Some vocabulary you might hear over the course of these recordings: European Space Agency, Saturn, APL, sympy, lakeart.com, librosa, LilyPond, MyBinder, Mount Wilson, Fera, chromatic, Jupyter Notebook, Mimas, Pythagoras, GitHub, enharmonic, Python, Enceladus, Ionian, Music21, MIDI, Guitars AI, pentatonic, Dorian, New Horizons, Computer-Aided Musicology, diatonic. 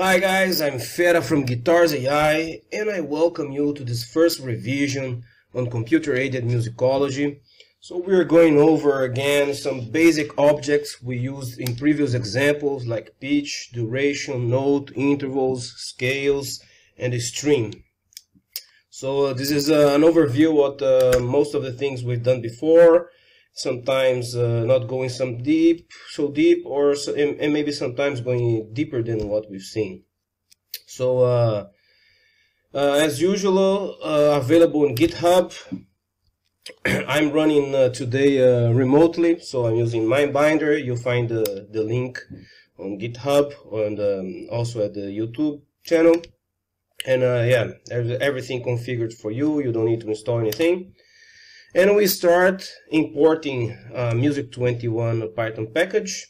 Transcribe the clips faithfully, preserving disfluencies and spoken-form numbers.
Hi guys, I'm Fera from Guitars A I, and I welcome you to this first revision on computer-aided musicology. So we're going over again some basic objects we used in previous examples like pitch, duration, note, intervals, scales, and a string. So uh, this is uh, an overview of uh, most of the things we've done before. Sometimes uh, not going some deep, so deep, or so, and, and maybe sometimes going deeper than what we've seen. So uh, uh, as usual, uh, available on GitHub. I'm running uh, today uh, remotely, so I'm using MyBinder. You'll find the, the link on GitHub and um, also at the YouTube channel. And uh, yeah, everything configured for you. You don't need to install anything. And we start importing uh, Music twenty-one Python package,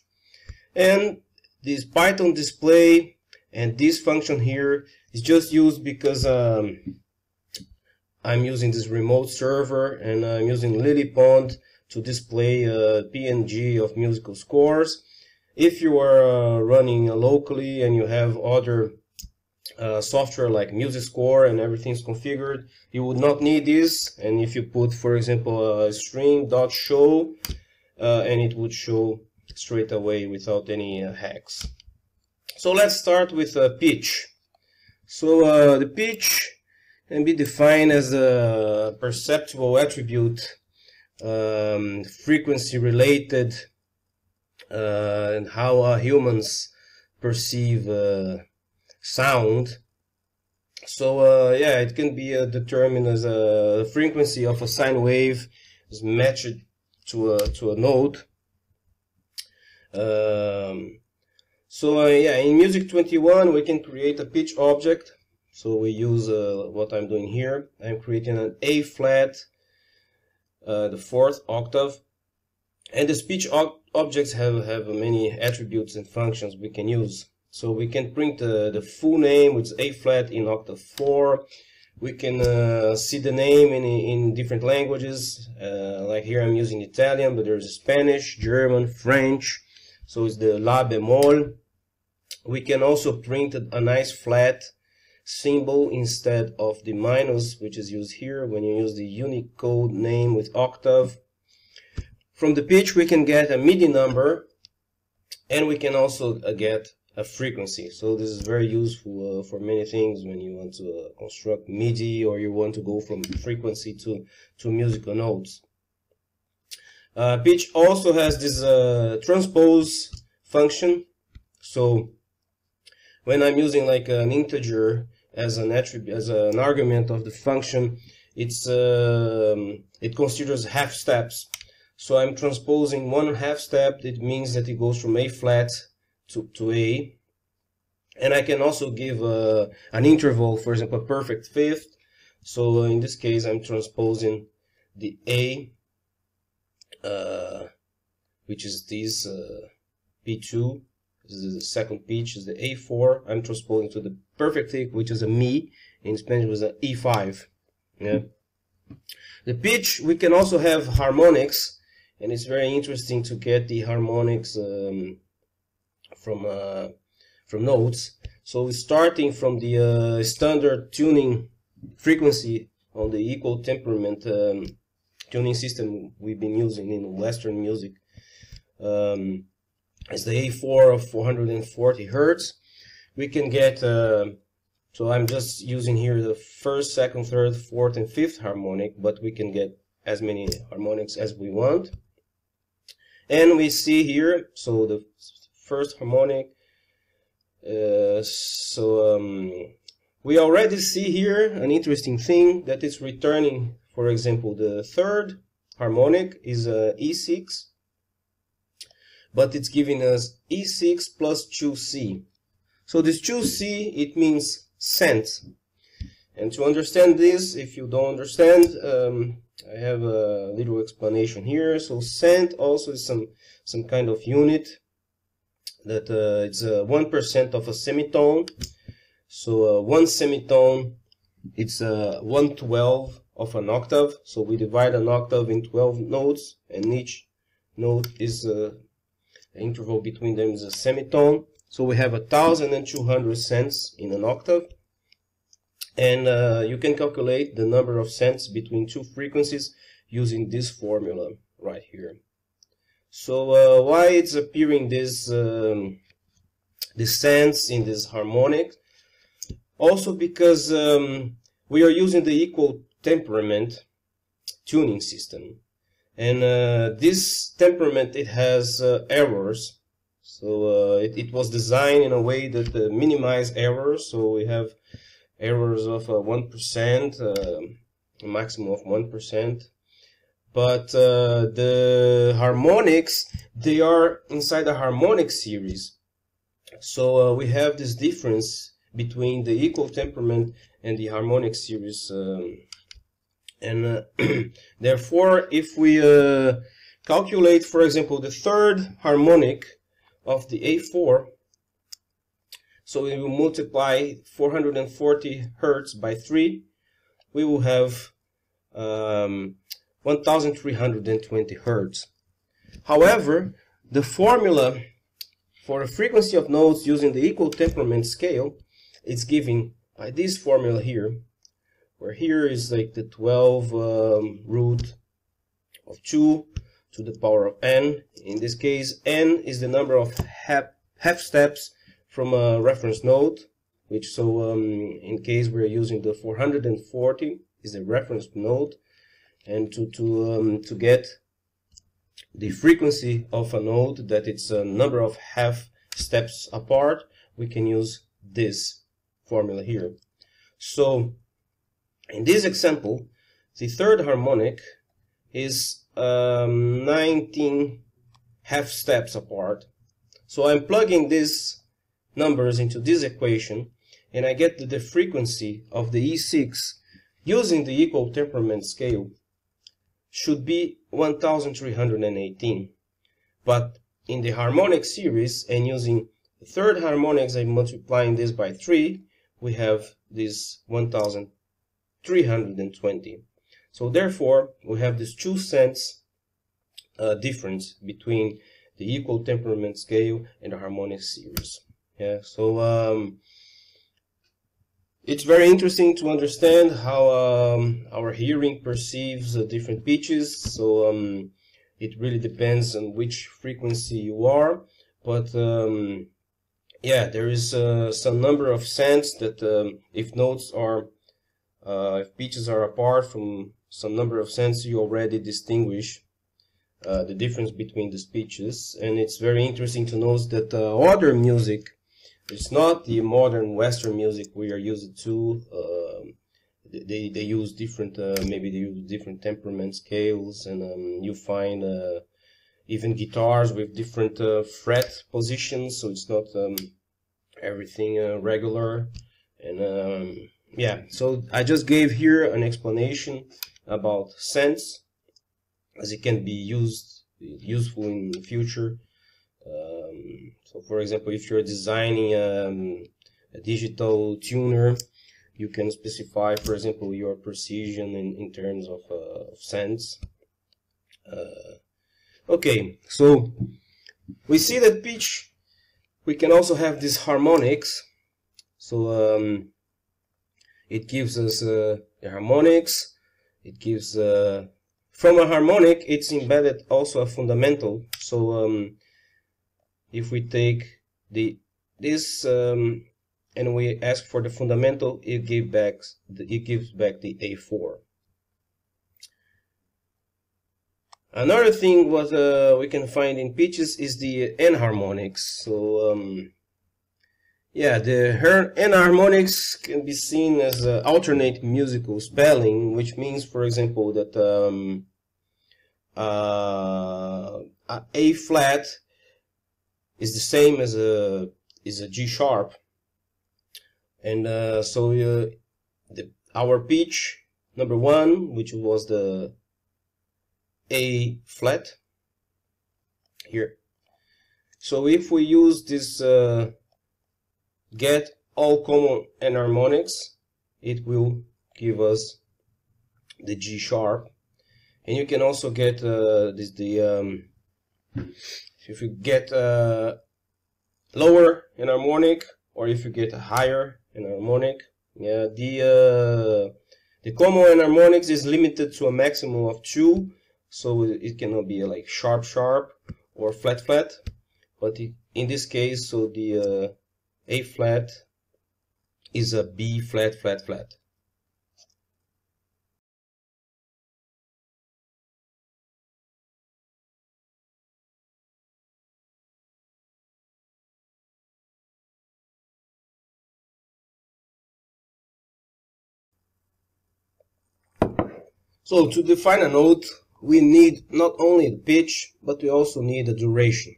and this Python display and this function here is just used because um, I'm using this remote server and I'm using LilyPond to display a P N G of musical scores. If you are uh, running locally and you have other Uh, software like music score and everything's configured, you would not need this. And if you put, for example, a string dot show, uh, and it would show straight away without any uh, hacks. So let's start with a uh, pitch. So uh, the pitch can be defined as a perceptual attribute, um, frequency related, uh, and how uh, humans perceive Uh, sound. So uh, yeah, it can be uh, determined as a frequency of a sine wave is matched to a to a note. Um, so uh, yeah, in Music twenty-one we can create a pitch object. So we use uh, what I'm doing here. I'm creating an A flat, uh, the fourth octave, and the speech ob objects have have many attributes and functions we can use. So we can print uh, the full name, which is A flat in octave four. We can uh, see the name in, in different languages. Uh, like here I'm using Italian, but there's Spanish, German, French. So it's the La bemol. We can also print a nice flat symbol instead of the minus, which is used here when you use the Unicode name with octave. From the pitch we can get a MIDI number, and we can also uh, get a frequency. So this is very useful uh, for many things when you want to uh, construct MIDI or you want to go from frequency to to musical notes. Uh, pitch also has this uh, transpose function. So when I'm using like an integer as an attribute, as an argument of the function, it's uh, it considers half steps. So I'm transposing one half step. It means that it goes from A flat To, to A, and I can also give uh, an interval, for example, a perfect fifth. So in this case, I'm transposing the A, uh, which is this uh, P two. This is the second pitch, is the A four. I'm transposing to the perfect fifth, which is a Mi. In Spanish, it was an E five. Yeah. The pitch, we can also have harmonics, and it's very interesting to get the harmonics Um, from uh, from notes. So starting from the uh, standard tuning frequency on the equal temperament um, tuning system we've been using in Western music, um, is the A four of four hundred forty hertz. We can get uh, so I'm just using here the first, second, third, fourth, and fifth harmonic, but we can get as many harmonics as we want. And we see here, so the first harmonic, uh, so um, we already see here an interesting thing that is returning, for example, the third harmonic is uh, E six, but it's giving us E six plus two C. So this two C, it means cent. And to understand this, if you don't understand, um, I have a little explanation here. So cent also is some, some kind of unit that uh, it's one uh, percent of a semitone. So uh, one semitone, it's uh, one twelve of an octave. So we divide an octave in twelve notes, and each note is uh, the interval between them is a semitone. So we have a thousand and two hundred cents in an octave, and uh, you can calculate the number of cents between two frequencies using this formula right here. So uh, why it's appearing this um, this cents in this harmonic? Also because um, we are using the equal temperament tuning system, and uh, this temperament, it has uh, errors. So uh, it, it was designed in a way that uh, minimize errors. So we have errors of uh, one percent, uh, a maximum of one percent. But uh, the harmonics, they are inside the harmonic series. So uh, we have this difference between the equal temperament and the harmonic series. Um, and uh, therefore, if we uh, calculate, for example, the third harmonic of the A four, so we will multiply four hundred forty hertz by three, we will have um, one thousand three hundred twenty hertz. However, the formula for a frequency of notes using the equal temperament scale is given by this formula here, where here is like the twelve um, root of two to the power of n. In this case, n is the number of half, half steps from a reference note, which, so um, in case we're using the four hundred forty is the reference note, and to to um, to get the frequency of a note that it's a number of half steps apart, we can use this formula here. So in this example, the third harmonic is Um, nineteen half steps apart. So I'm plugging these numbers into this equation, and I get the, the frequency of the E six using the equal temperament scale should be one thousand three hundred eighteen. But in the harmonic series and using the third harmonics, I'm multiplying this by three, we have this one thousand three hundred twenty. So therefore, we have this two cents uh, difference between the equal temperament scale and the harmonic series. Yeah. So um, it's very interesting to understand how um, our hearing perceives uh, different pitches. So um, it really depends on which frequency you are. But um, yeah, there is uh, some number of cents that um, if notes are uh, if pitches are apart from some number of cents, you already distinguish uh, the difference between the pitches. And it's very interesting to note that uh, other music, it's not the modern Western music we are used to. Uh, they they use different, uh, maybe they use different temperament scales, and um, you find uh, even guitars with different uh, fret positions. So it's not um, everything uh, regular. And um, yeah, so I just gave here an explanation about cents, as it can be used useful in the future. Um, so for example, if you're designing um, a digital tuner, you can specify, for example, your precision in, in terms of, uh, of cents. Uh, okay, so we see that pitch, we can also have these harmonics. So um, it gives us uh, the harmonics. It gives, uh, from a harmonic, it's embedded also a fundamental. So um, if we take the this um, and we ask for the fundamental, it gives back the, it gives back the A four. Another thing what uh, we can find in pitches is the N harmonics. So um, yeah, the enharmonics can be seen as uh, alternate musical spelling, which means, for example, that um, uh, A flat is the same as a is a G sharp, and uh, so uh, the, our pitch number one, which was the A flat here. So if we use this Uh, get all common enharmonics, it will give us the G sharp. And you can also get uh, this the um, if you get uh, lower in harmonic, or if you get higher in harmonic. Yeah, the uh, the combo in harmonics is limited to a maximum of two, so it cannot be like sharp sharp or flat flat. But it, in this case, so the uh, A flat is a B flat flat flat. So to define a note, we need not only the pitch, but we also need the duration.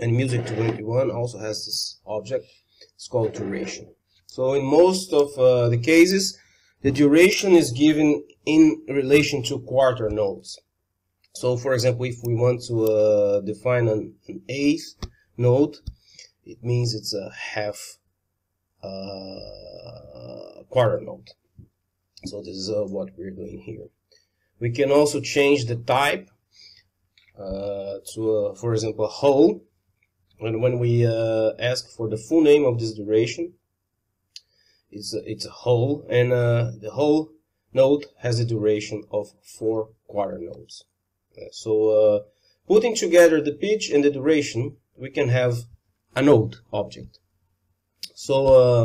And Music twenty-one also has this object, it's called duration. So in most of uh, the cases, the duration is given in relation to quarter notes. So for example, if we want to uh, define an, an eighth note, it means it's a half uh, quarter note. So this is uh, what we're doing here. We can also change the type uh, to, uh, for example, whole. And when we uh, ask for the full name of this duration, it's a, it's a whole, and uh, the whole note has a duration of four quarter notes. Uh, so uh, putting together the pitch and the duration, we can have a note object. So uh,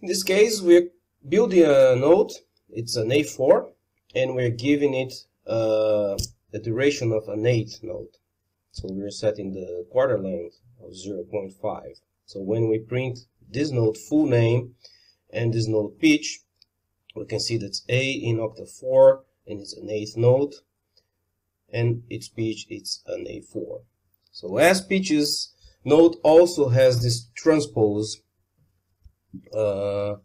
in this case, we're building a note. It's an A four, and we're giving it uh, the duration of an eighth note. So we're setting the quarter length of zero point five. So when we print this note full name and this note pitch, we can see that's A in octave four, and it's an eighth note, and its pitch it's an A four. So as pitches, note also has this transpose uh,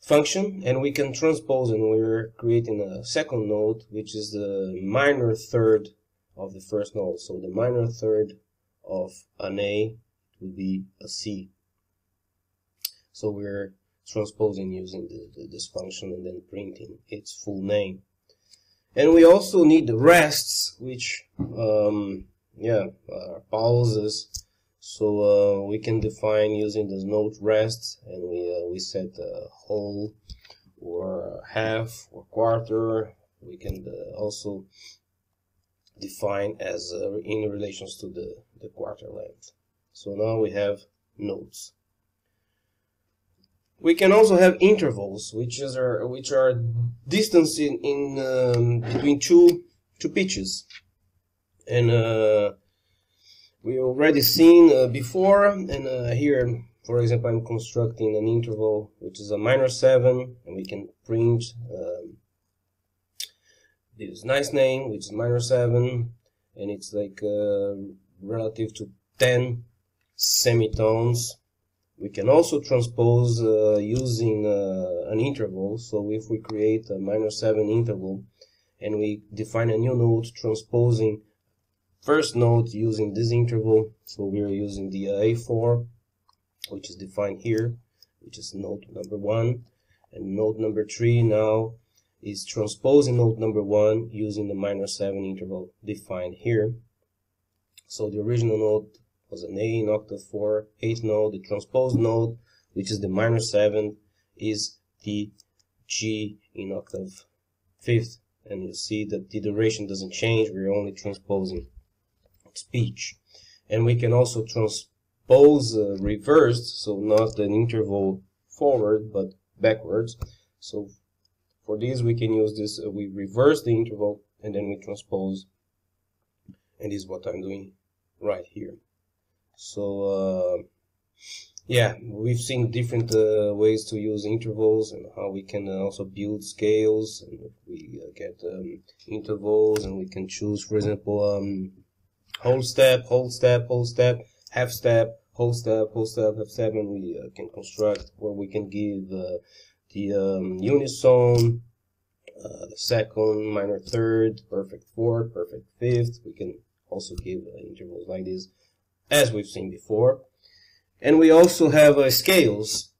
function, and we can transpose, and we're creating a second note, which is the minor third of the first note. So the minor third of an A would be a C. So we're transposing using the, the, this function and then printing its full name. And we also need the rests, which um, yeah, are pauses. So uh, we can define using this note rest, and we uh, we set a whole or a half or quarter. We can uh, also define as uh, in relations to the the quarter length. So now we have notes. We can also have intervals, which is are which are distance in, in um, between two two pitches, and uh, we already seen uh, before, and uh, here, for example, I'm constructing an interval which is a minor seven, and we can print um, this nice name, which is minor seven, and it's like uh, relative to ten semitones. We can also transpose uh, using uh, an interval. So if we create a minor seven interval and we define a new note transposing first note using this interval, so we are using the A four, which is defined here, which is note number one, and note number three now is transposing note number one using the minor seven interval defined here. So the original note was an A in octave four, eighth note. The transposed note, which is the minor seven, is the G in octave fifth, and you see that the duration doesn't change. We're only transposing speech, and we can also transpose uh, reversed, so not an interval forward but backwards. So for this we can use this, uh, we reverse the interval and then we transpose, and this is what I'm doing right here. So uh, yeah, we've seen different uh, ways to use intervals and how we can also build scales, and we uh, get um, intervals, and we can choose, for example, um, whole step, whole step, whole step, half step, whole step, whole step, half step, and we uh, can construct, where we can give uh, the um, unison, uh, the second, minor third, perfect fourth, perfect fifth. We can also give uh, intervals like this, as we've seen before. And we also have uh, scales.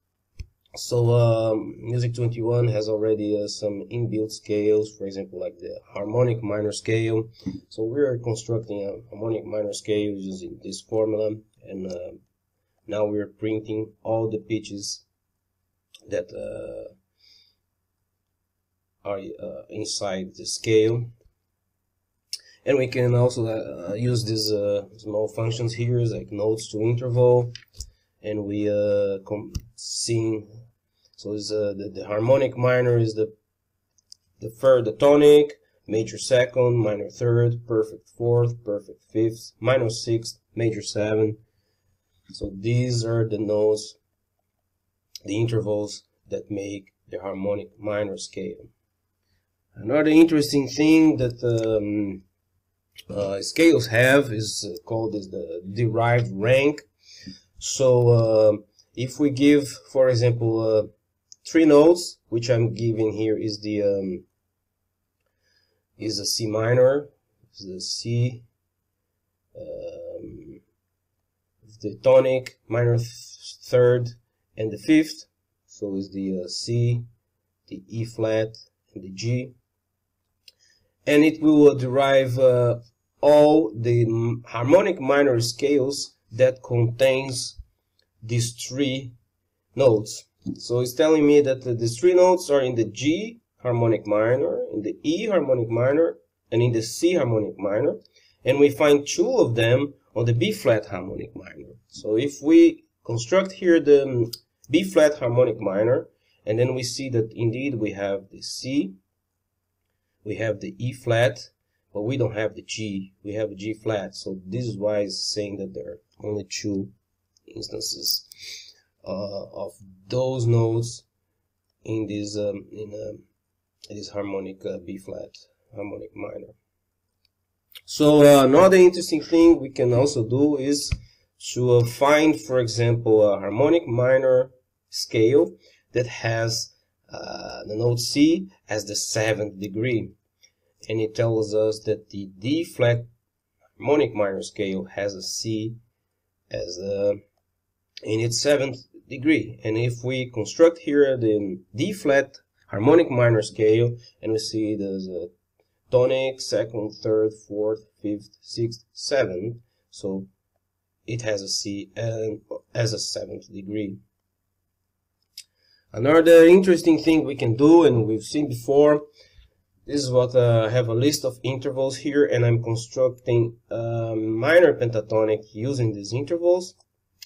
So um, Music twenty-one has already uh, some inbuilt scales, for example, like the harmonic minor scale. So we are constructing a harmonic minor scale using this formula, and uh, now we are printing all the pitches that uh, are uh, inside the scale. And we can also uh, use these uh, small functions here, like notes to interval, and we uh, sing. So is uh, the, the harmonic minor is the the third, the tonic, major second, minor third, perfect fourth, perfect fifth, minor sixth, major seventh. So these are the notes, the intervals that make the harmonic minor scale. Another interesting thing that um, Uh, scales have is uh, called is the derived rank. So uh, if we give, for example, uh, three notes, which I'm giving here is the um, is a C minor, is the C, um, the tonic, minor th third, and the fifth. So is the uh, C, the E flat, and the G. And it will derive uh, all the harmonic minor scales that contains these three notes. So it's telling me that uh, these three notes are in the G harmonic minor, in the E harmonic minor, and in the C harmonic minor. And we find two of them on the B flat harmonic minor. So if we construct here the B flat harmonic minor, and then we see that indeed we have the C, we have the E flat, but we don't have the G, we have G flat. So this is why it's saying that there are only two instances uh, of those notes in this um, in um, this harmonic uh, B flat harmonic minor. So uh, another interesting thing we can also do is to uh, find, for example, a harmonic minor scale that has Uh, the note C as the seventh degree, and it tells us that the D flat harmonic minor scale has a C as a, in its seventh degree. And if we construct here the D flat harmonic minor scale, and we see there's a tonic, second, third, fourth, fifth, sixth, seventh, so it has a C and as a seventh degree. Another interesting thing we can do, and we've seen before, this is what uh, I have a list of intervals here, and I'm constructing a minor pentatonic using these intervals.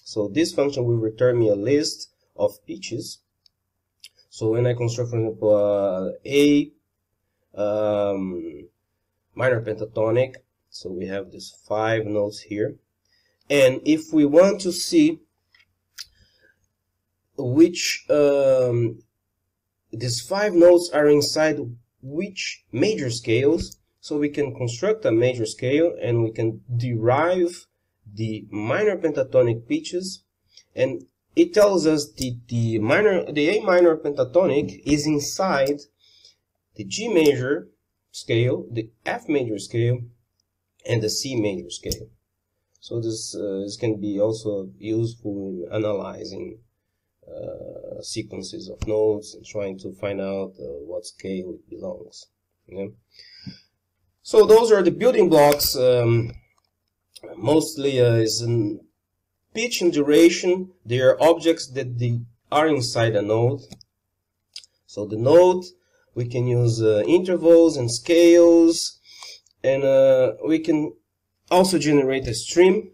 So this function will return me a list of pitches. So when I construct, for example, uh, a um, minor pentatonic, so we have these five notes here, and if we want to see which um, these five notes are inside which major scales, so we can construct a major scale, and we can derive the minor pentatonic pitches, and it tells us that the minor, the A minor pentatonic is inside the G major scale, the F major scale, and the C major scale. So this uh, this can be also useful in analyzing Uh, sequences of notes and trying to find out uh, what scale it belongs. Yeah. So those are the building blocks. Um, mostly uh, is in pitch and duration. They are objects that they are inside a note. So the note, we can use uh, intervals and scales, and uh, we can also generate a stream.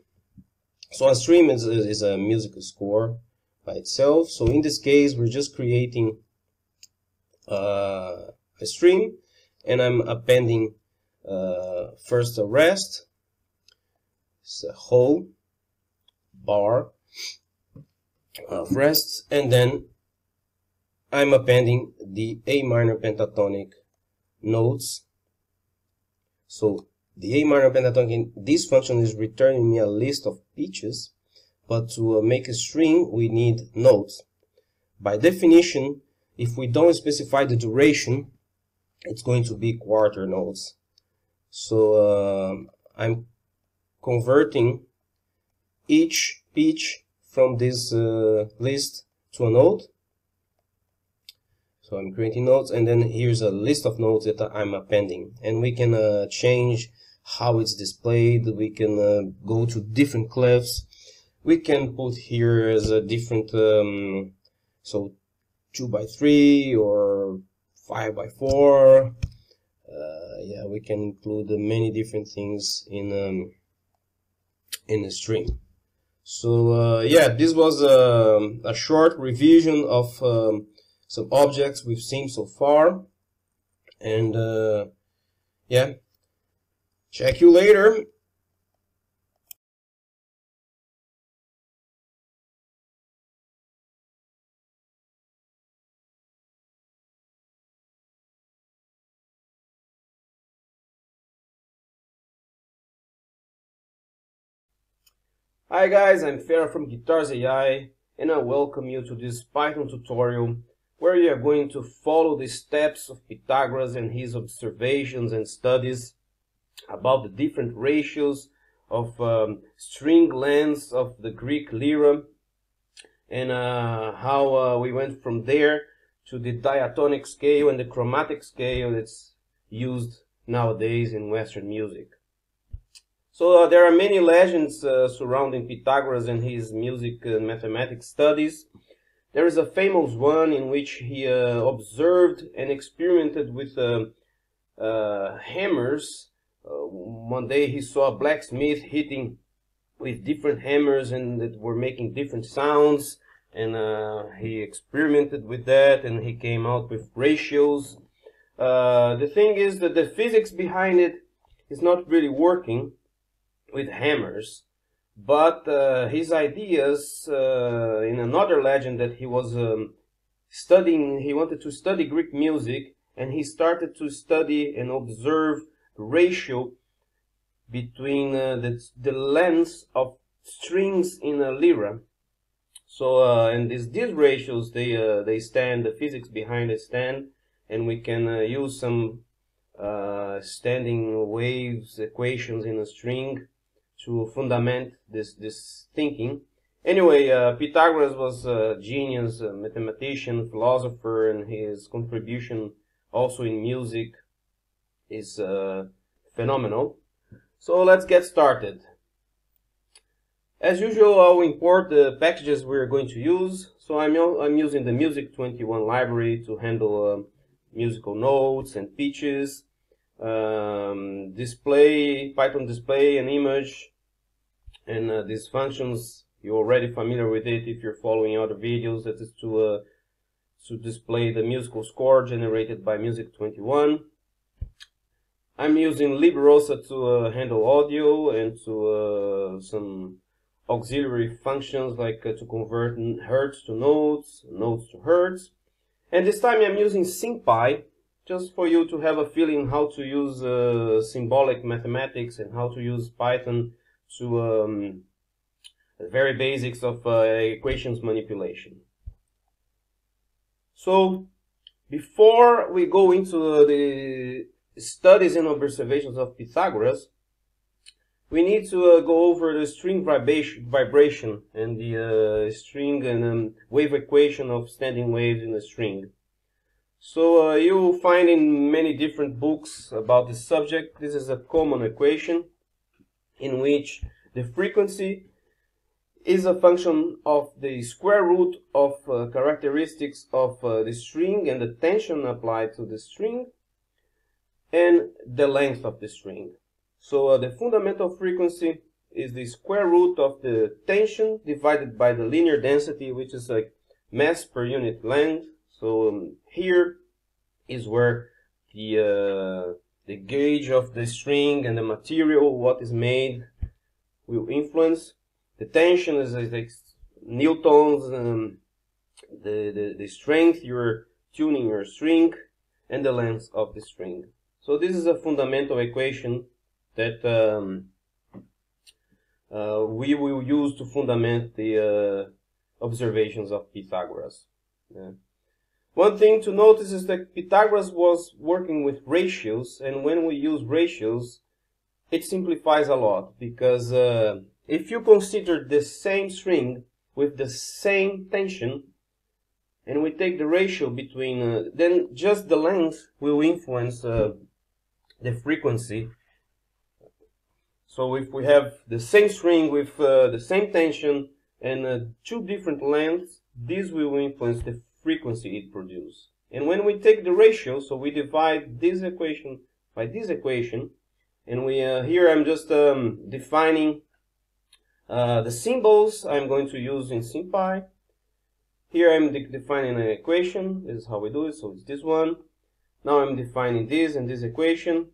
So a stream is, is a musical score by itself. So in this case, we're just creating uh, a stream, and I'm appending uh, first a rest, it's a whole bar of rests, and then I'm appending the A minor pentatonic notes. So the A minor pentatonic, this function is returning me a list of pitches. But to uh, make a string, we need notes. By definition, if we don't specify the duration, it's going to be quarter notes. So uh, I'm converting each pitch from this uh, list to a note. So I'm creating notes, and then here's a list of notes that I'm appending. And we can uh, change how it's displayed. We can uh, go to different clefs. we can put here as a different, um, so two by three or five by four. Uh, yeah, we can include many different things in um, in a string. So uh, yeah, this was a, a short revision of um, some objects we've seen so far, and uh, yeah, check you later. Hi guys, I'm Fera from Guitars A I, and I welcome you to this Python tutorial where you are going to follow the steps of Pythagoras and his observations and studies about the different ratios of um, string lengths of the Greek lyra, and uh, how uh, we went from there to the diatonic scale and the chromatic scale that's used nowadays in Western music. So uh, there are many legends uh, surrounding Pythagoras and his music and mathematics studies. There is a famous one in which he uh, observed and experimented with uh, uh, hammers. Uh, one day he saw a blacksmith hitting with different hammers and that were making different sounds, and uh, he experimented with that and he came out with ratios. Uh, the thing is that the physics behind it is not really working with hammers, but uh, his ideas uh, in another legend that he was um, studying, he wanted to study Greek music, and he started to study and observe the ratio between uh, the, the lengths of strings in a lyra. So uh, and these, these ratios, they, uh, they stand, the physics behind it stand, and we can uh, use some uh, standing waves equations in a string to fundament this this thinking. Anyway, uh, Pythagoras was a genius, a mathematician, philosopher, and his contribution also in music is uh, phenomenal. So let's get started. As usual, I'll import the packages we're going to use. So I'm I'm using the Music twenty-one library to handle uh, musical notes and pitches, um, display, Python display an image. And uh, these functions, you're already familiar with it if you're following other videos. That is to uh, to display the musical score generated by Music twenty-one. I'm using librosa to uh, handle audio and to uh, some auxiliary functions like uh, to convert hertz to notes, notes to hertz. And this time I'm using sympy, just for you to have a feeling how to use uh, symbolic mathematics and how to use Python to um, the very basics of uh, equations manipulation. So before we go into the studies and observations of Pythagoras, we need to uh, go over the string vibration, vibration and the uh, string and um, wave equation of standing waves in a string. So uh, you will find in many different books about this subject, this is a common equation in which the frequency is a function of the square root of uh, characteristics of uh, the string and the tension applied to the string and the length of the string. So uh, the fundamental frequency is the square root of the tension divided by the linear density, which is like mass per unit length. So um, here is where the uh, the gauge of the string and the material, what is made, will influence. The tension is like newtons, um, the, the, the strength you're tuning your string, and the length of the string. So this is a fundamental equation that um, uh, we will use to fundament the uh, observations of Pythagoras. Yeah. One thing to notice is that Pythagoras was working with ratios, and when we use ratios, it simplifies a lot, because uh, if you consider the same string with the same tension, and we take the ratio between, uh, then just the length will influence uh, the frequency. So if we have the same string with uh, the same tension and uh, two different lengths, this will influence the frequency it produces. And when we take the ratio, so we divide this equation by this equation, and we uh, here I'm just um, defining uh, the symbols I'm going to use in sympy. Here I'm de defining an equation. This is how we do it, so it's this one. Now I'm defining this and this equation,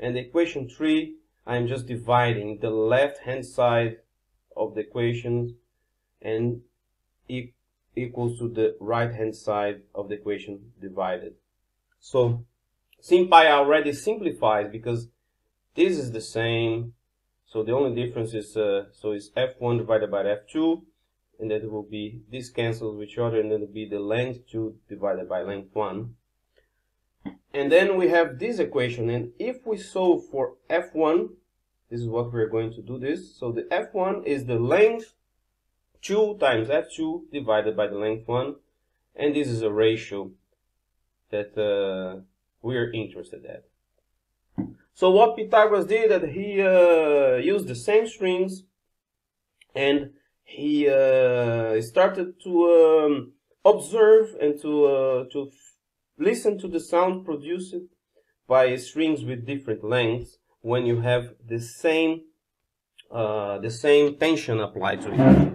and equation three, I'm just dividing the left-hand side of the equation and e equals to the right-hand side of the equation divided. So sympy already simplifies because this is the same, so the only difference is uh, so it's f one divided by f two, and that will be this cancels with each other, and that will be the length two divided by length one. And then we have this equation, and if we solve for f one, this is what we're going to do this. So the f one is the length two times f two divided by the length one, and this is a ratio that uh, we're interested at. So what Pythagoras did, that he uh, used the same strings, and he uh, started to um, observe and to uh, to listen to the sound produced by strings with different lengths when you have the same uh, the same tension applied to it.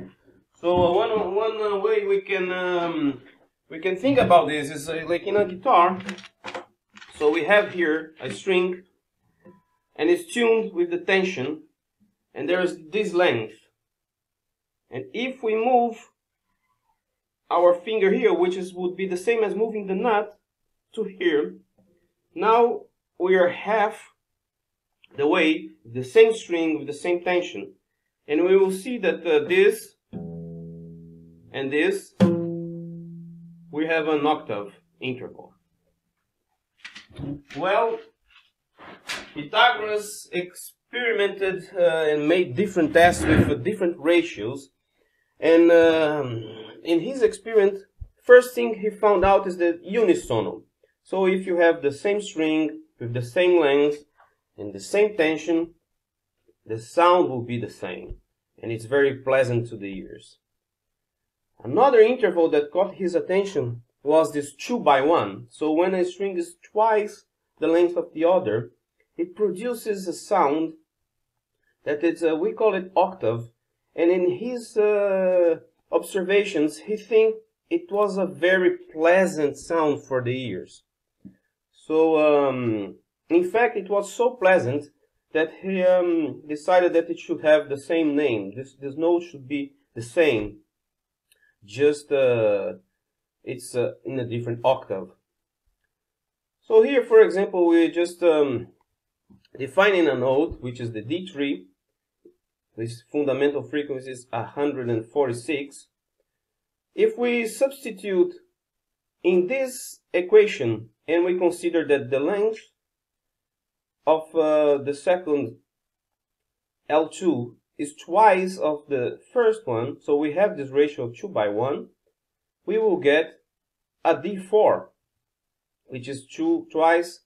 So one one way we can um, we can think about this is uh, like in a guitar. So we have here a string, and it's tuned with the tension, and there's this length. And if we move our finger here, which is would be the same as moving the nut to here, now we are half the way, the same string with the same tension. And we will see that uh, this and this, we have an octave interval. Well, Pythagoras experimented uh, and made different tests with uh, different ratios, and um, in his experiment, first thing he found out is the unisono. So if you have the same string with the same length and the same tension, the sound will be the same, and it's very pleasant to the ears. Another interval that caught his attention was this two by one. So when a string is twice the length of the other, it produces a sound that it's uh, we call it octave, and in his uh, observations he think it was a very pleasant sound for the ears. So um, in fact it was so pleasant that he um, decided that it should have the same name. This, this note should be the same, just uh, it's uh, in a different octave. So here, for example, we just um, defining a note, which is the D three, this fundamental frequency is one hundred forty-six. If we substitute in this equation and we consider that the length of uh, the second L two is twice of the first one, so we have this ratio of two by one, we will get a D four, which is two twice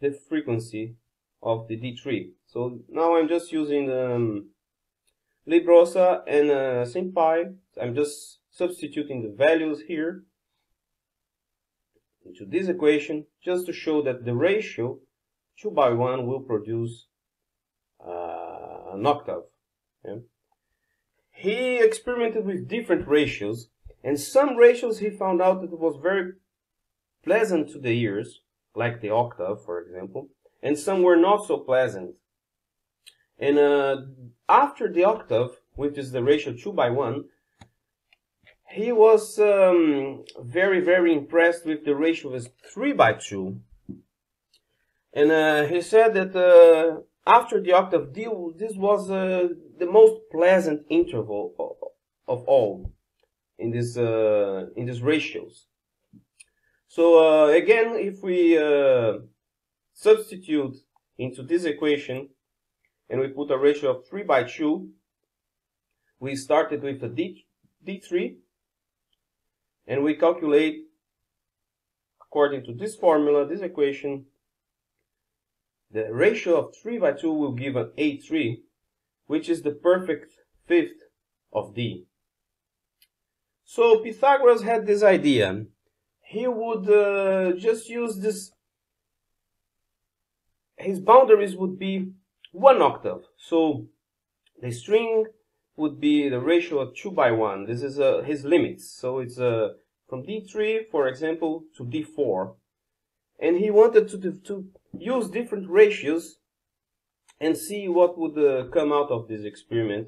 the frequency of the D three. So now I'm just using um, librosa and uh, sympy. I'm just substituting the values here into this equation just to show that the ratio two by one will produce uh, an octave. Okay? He experimented with different ratios, and some ratios he found out that it was very pleasant to the ears, like the octave, for example, and some were not so pleasant. And uh, after the octave, which is the ratio two by one, he was um, very, very impressed with the ratio of three by two. And uh, he said that uh, after the octave, this was uh, the most pleasant interval of all in, this, uh, in these ratios. So uh, again, if we uh, substitute into this equation and we put a ratio of three by two, we started with a D, D3 and we calculate according to this formula, this equation, the ratio of three by two will give an A three, which is the perfect fifth of D. So Pythagoras had this idea. He would uh, just use this. His boundaries would be one octave. So the string would be the ratio of two by one. This is uh, his limits. So it's uh, from D three, for example, to D four. And he wanted to, to, to use different ratios and see what would uh, come out of this experiment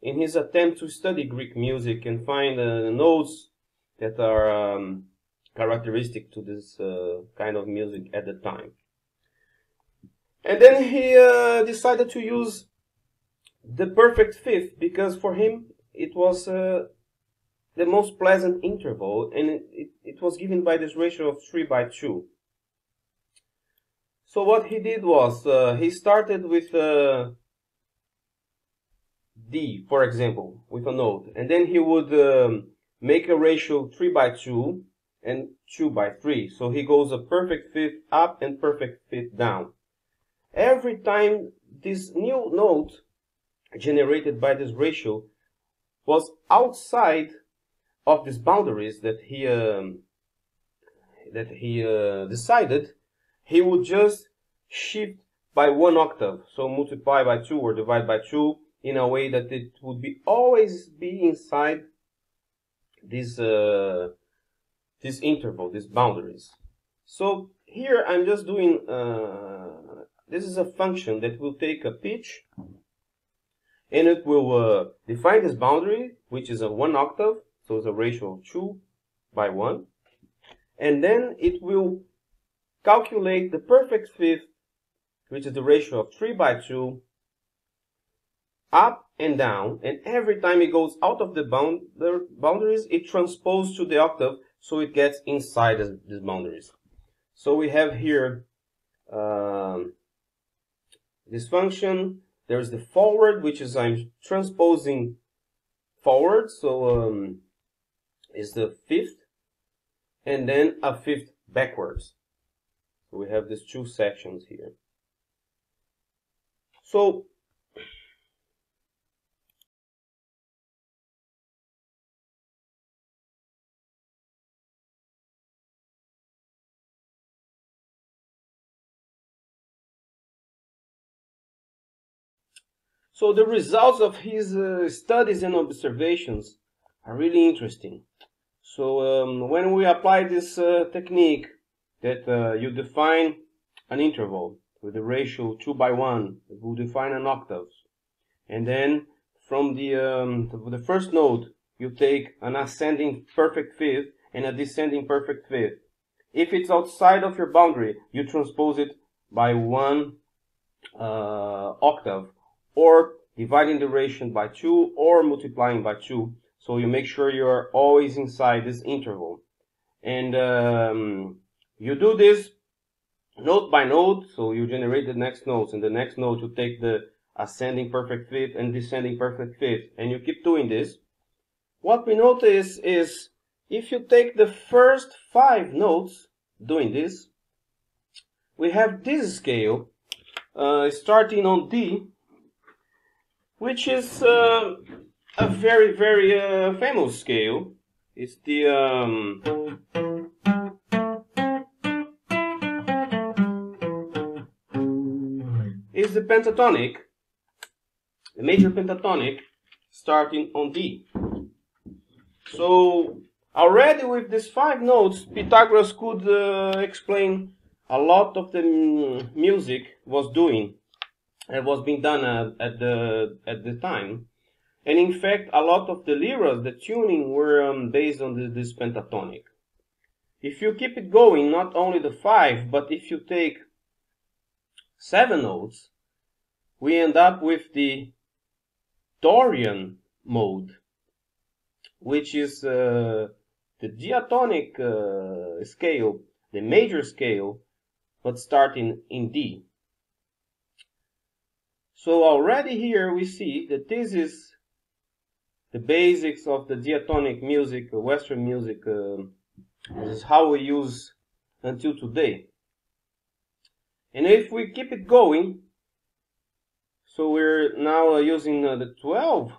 in his attempt to study Greek music and find uh, notes that are um, characteristic to this uh, kind of music at the time. And then he uh, decided to use the perfect fifth because for him it was uh, the most pleasant interval, and it, it, it was given by this ratio of three by two. So what he did was, uh, he started with uh, D, for example, with a note, and then he would um, make a ratio three by two and two by three. So he goes a perfect fifth up and perfect fifth down. Every time this new note generated by this ratio was outside of these boundaries that he um, that he uh, decided, he would just shift by one octave, so multiply by two or divide by two in a way that it would be always be inside this uh, this interval, these boundaries. So here I'm just doing. Uh, This is a function that will take a pitch and it will uh, define this boundary, which is a one octave, so it's a ratio of two by one, and then it will calculate the perfect fifth, which is the ratio of three by two, up and down, and every time it goes out of the bound the boundaries, it transposes to the octave, so it gets inside these boundaries. So we have here um, this function. There is the forward, which is I'm transposing forward, so um, is the fifth, and then a fifth backwards. So we have these two sections here. So So the results of his uh, studies and observations are really interesting. So um, when we apply this uh, technique that uh, you define an interval with a ratio two by one, it will define an octave. And then from the, um, the first note, you take an ascending perfect fifth and a descending perfect fifth. If it's outside of your boundary, you transpose it by one uh, octave, or dividing the ratio by two, or multiplying by two. So you make sure you are always inside this interval. And um, you do this note by note, so you generate the next notes, and the next note you take the ascending perfect fifth and descending perfect fifth, and you keep doing this. What we notice is, if you take the first five notes doing this, we have this scale uh, starting on D, which is uh, a very, very uh, famous scale. It's the um, it's the pentatonic, the major pentatonic, starting on D. So already with these five notes, Pythagoras could uh, explain a lot of the music was doing. It was being done uh, at the at the time, and in fact, a lot of the liras, the tuning, were um, based on this, this pentatonic. If you keep it going, not only the five, but if you take seven notes, we end up with the Dorian mode, which is uh, the diatonic uh, scale, the major scale, but starting in D. So already here we see that this is the basics of the diatonic music, Western music. Uh, this is how we use until today. And if we keep it going, So we're now uh, using uh, the twelve.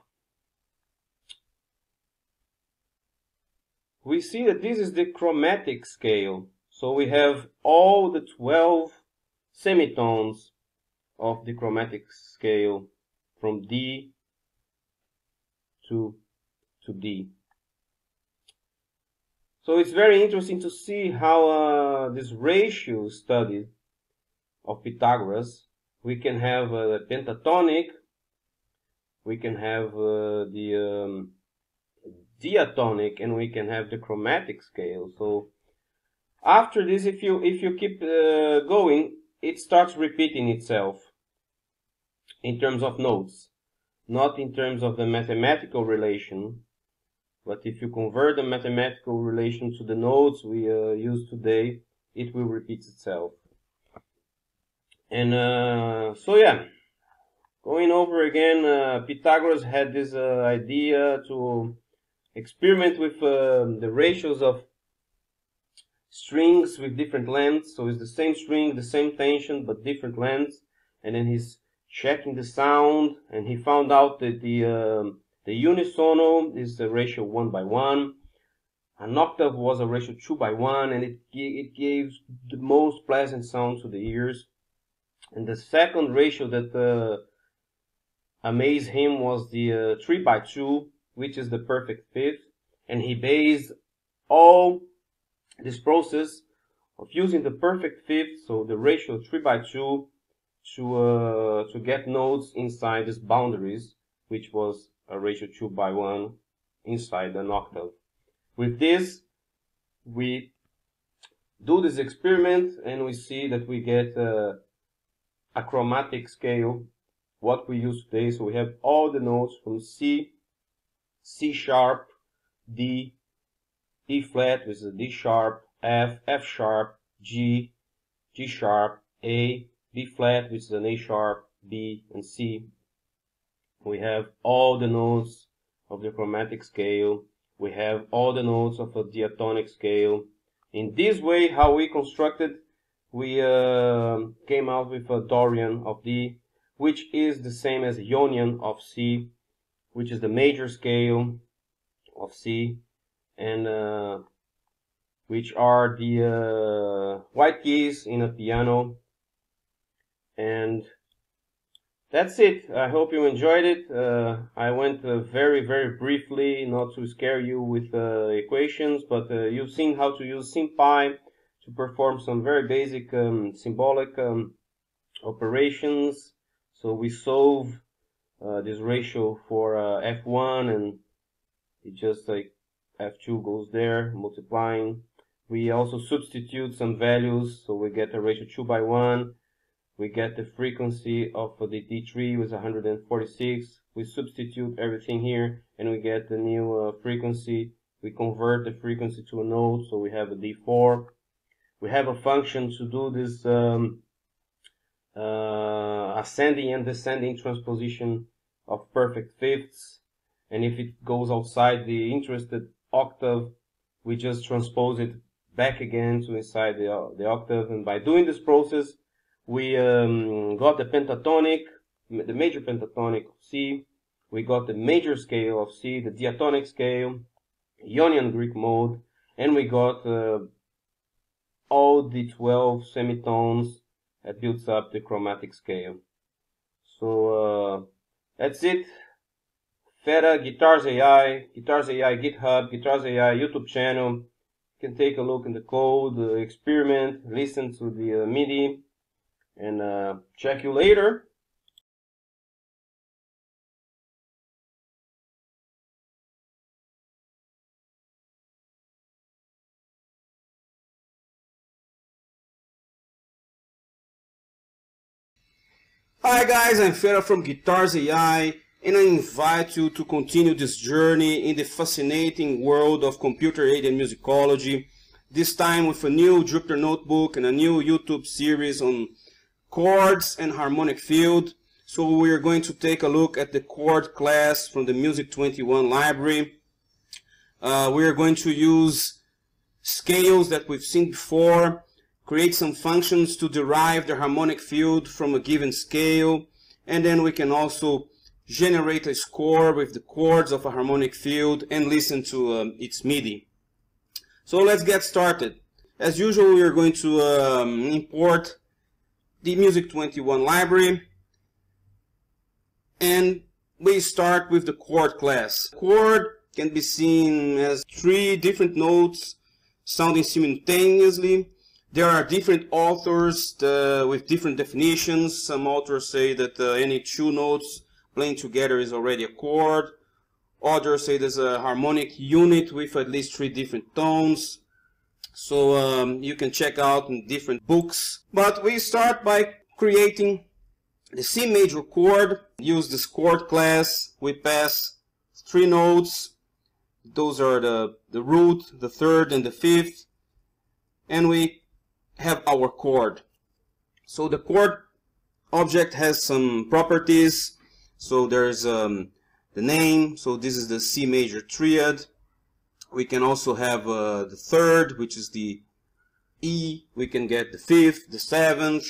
We see that this is the chromatic scale. So we have all the twelve semitones of the chromatic scale from D to, to D. So it's very interesting to see how uh, this ratio study of Pythagoras, we can have uh, the pentatonic, we can have uh, the um, diatonic, and we can have the chromatic scale. So after this, if you if you keep uh, going, it starts repeating itself in terms of notes, not in terms of the mathematical relation. But if you convert the mathematical relation to the nodes we uh, use today, it will repeat itself. And uh, so yeah, going over again, uh, Pythagoras had this uh, idea to experiment with uh, the ratios of strings with different lengths. So it's the same string, the same tension, but different lengths. And then he's checking the sound, and he found out that the uh, the unisono is the ratio one by one. An octave was a ratio two by one, and it it gives the most pleasant sound to the ears. And the second ratio that uh, amazed him was the uh, three by two, which is the perfect fifth. And he based all this process of using the perfect fifth, so the ratio three by two, to uh, to get nodes inside these boundaries, which was a ratio two by one inside an octave. With this, we do this experiment and we see that we get uh, a chromatic scale, what we use today. So we have all the notes from C, C sharp, D, E flat, which is a D sharp, F, F sharp, G, G sharp, A, B flat, which is an A sharp, B, and C. We have all the notes of the chromatic scale. We have all the notes of a diatonic scale. In this way, how we constructed, we uh, came out with a Dorian of D, which is the same as Ionian of C, which is the major scale of C, and uh, which are the uh, white keys in a piano. And that's it. I hope you enjoyed it. Uh, I went uh, very, very briefly, not to scare you with uh, equations, but uh, you've seen how to use sympy to perform some very basic um, symbolic um, operations. So we solve uh, this ratio for uh, F one, and it just like F two goes there, multiplying. We also substitute some values, so we get a ratio two by one. We get the frequency of the D three was one hundred forty-six. We substitute everything here and we get the new uh, frequency. We convert the frequency to a node, so we have a D four. We have a function to do this um, uh, ascending and descending transposition of perfect fifths. And if it goes outside the interested octave, we just transpose it back again to inside the, uh, the octave. And by doing this process, we um, got the pentatonic, the major pentatonic of C. We got the major scale of C, the diatonic scale, Ionian Greek mode, and we got uh, all the twelve semitones that builds up the chromatic scale. So uh, that's it. Fera, Guitars A I, Guitars A I GitHub, Guitars A I YouTube channel. You can take a look in the code, uh, experiment, listen to the uh, MIDI. And uh, check you later. Hi guys, I'm Fera from Guitars A I, and I invite you to continue this journey in the fascinating world of computer-aided musicology, this time with a new Jupyter Notebook and a new YouTube series on chords and harmonic field. So we are going to take a look at the chord class from the Music twenty-one library. Uh, we are going to use scales that we've seen before, create some functions to derive the harmonic field from a given scale, and then we can also generate a score with the chords of a harmonic field and listen to um, its MIDI. So let's get started. As usual, we are going to um, import the Music twenty-one library, and we start with the chord class. Chord can be seen as three different notes sounding simultaneously. There are different authors uh, with different definitions. Some authors say that uh, any two notes playing together is already a chord. Others say there's a harmonic unit with at least three different tones. So um, you can check out in different books. But we start by creating the C major chord. Use this chord class. We pass three notes. Those are the, the root, the third, and the fifth. And we have our chord. So the chord object has some properties. So there's um, the name. So this is the C major triad. We can also have uh, the third, which is the E. We can get the fifth, the seventh.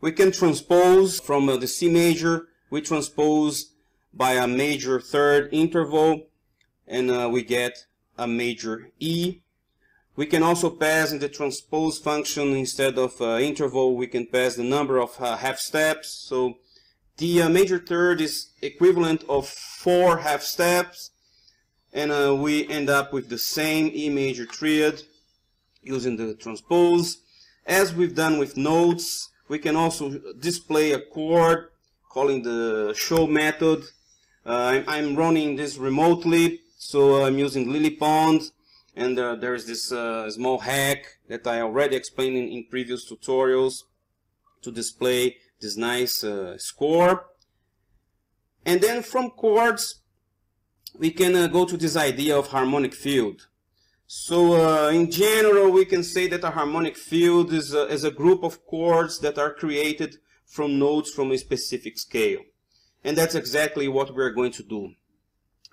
We can transpose from uh, the C major. We transpose by a major third interval, and uh, we get a major E. We can also pass in the transpose function, instead of uh, interval, we can pass the number of uh, half steps. So the uh, major third is equivalent of four half steps, and uh, we end up with the same E major triad using the transpose. As we've done with notes, we can also display a chord calling the show method. Uh, I'm running this remotely, so I'm using LilyPond, and uh, there is this uh, small hack that I already explained in, in previous tutorials to display this nice uh, score. And then from chords we can uh, go to this idea of harmonic field. So uh, in general we can say that a harmonic field is a, is a group of chords that are created from notes from a specific scale, and that's exactly what we're going to do.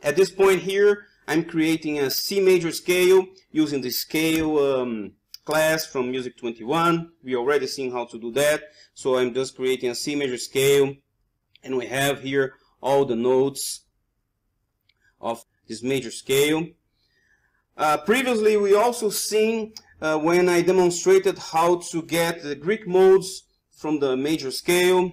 At this point here I'm creating a C major scale using the scale um, class from Music twenty-one. We already seen how to do that, so I'm just creating a C major scale, and we have here all the notes of this major scale. Uh, previously we also seen uh, when I demonstrated how to get the Greek modes from the major scale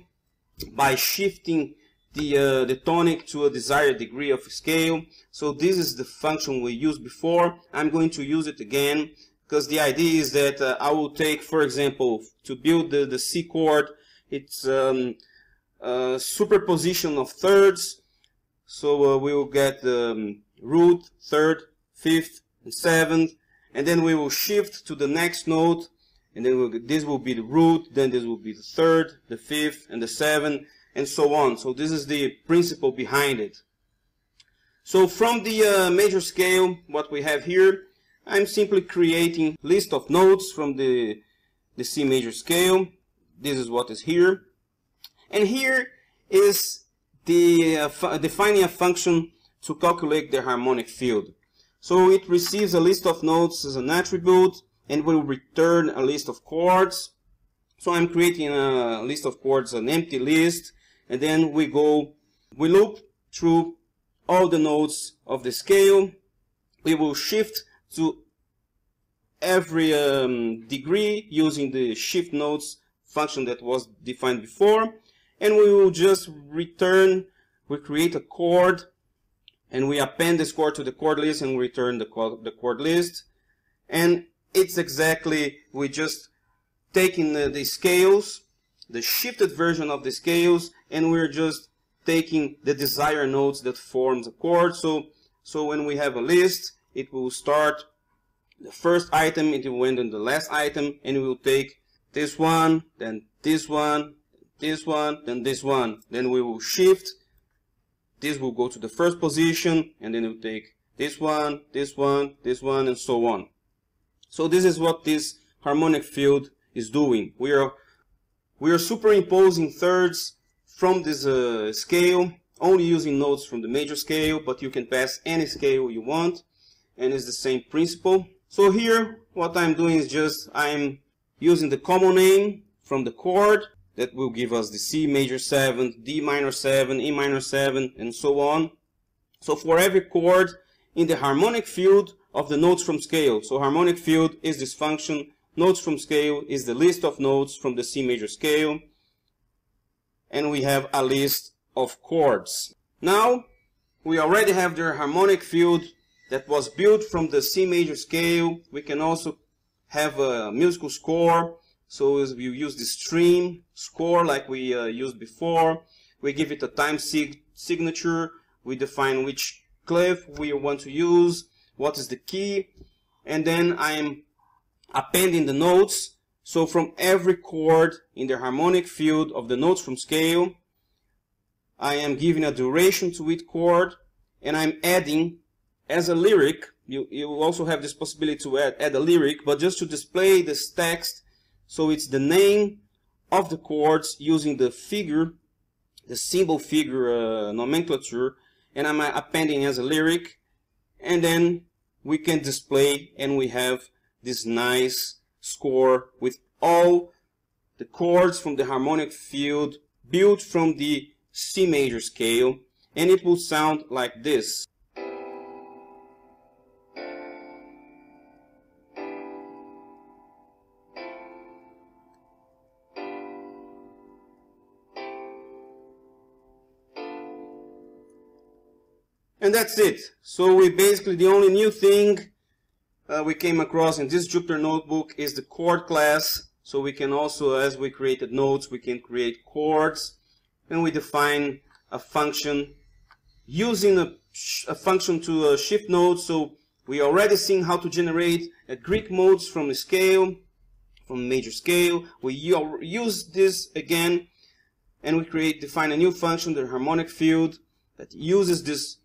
by shifting the, uh, the tonic to a desired degree of scale. So this is the function we used before. I'm going to use it again because the idea is that uh, I will take, for example, to build the, the C chord, it's um, a superposition of thirds. So uh, we will get the um, root, third, fifth, and seventh, and then we will shift to the next note, and then we'll get, this will be the root, then this will be the third, the fifth, and the seventh, and so on. So this is the principle behind it. So from the uh, major scale, what we have here, I'm simply creating a list of notes from the, the C major scale. This is what is here. And here is the, uh, defining a function to calculate the harmonic field. So it receives a list of notes as an attribute and will return a list of chords. So I'm creating a list of chords, an empty list, and then we go, we loop through all the notes of the scale. We will shift to every um, degree using the shift notes function that was defined before, and we will just return, we create a chord, and we append this chord to the chord list and return the chord, the chord list. And it's exactly, we just taking the, the scales, the shifted version of the scales, and we're just taking the desired notes that forms a chord. So, so when we have a list, it will start the first item, it will end on the last item, and we will take this one, then this one, this one, then this one. Then we will shift. This will go to the first position, and then we'll take this one, this one, this one, and so on. So this is what this harmonic field is doing. We are, we are superimposing thirds from this uh, scale, only using notes from the major scale, but you can pass any scale you want, and it's the same principle. So here, what I'm doing is just, I'm using the common name from the chord, that will give us the C major seven, D minor seven, E minor seven, and so on. So for every chord in the harmonic field of the notes from scale. So harmonic field is this function, notes from scale is the list of notes from the C major scale, and we have a list of chords. Now we already have the harmonic field that was built from the C major scale. We can also have a musical score. So we use the string score like we uh, used before. We give it a time sig signature. We define which clef we want to use, what is the key, and then I'm appending the notes. So from every chord in the harmonic field of the notes from scale, I am giving a duration to each chord, and I'm adding as a lyric. You, you also have this possibility to add, add a lyric, but just to display this text, so it's the name of the chords using the figure, the symbol figure uh, nomenclature, and I'm appending as a lyric, and then we can display, and we have this nice score with all the chords from the harmonic field built from the C major scale, and it will sound like this. And that's it. So we basically, the only new thing uh, we came across in this Jupyter Notebook is the chord class. So we can also, as we created notes, we can create chords, and we define a function using a, a function to uh, shift notes. So we already seen how to generate uh, Greek modes from the scale, from major scale. We use this again, and we create, define a new function, the harmonic field, that uses this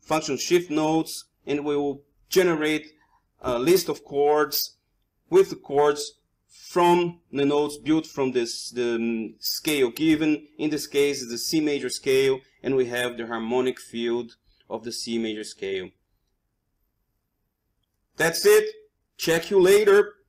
function shift notes, and we will generate a list of chords with the chords from the notes built from this the scale given. In this case, is the C major scale, and we have the harmonic field of the C major scale. That's it. Check you later.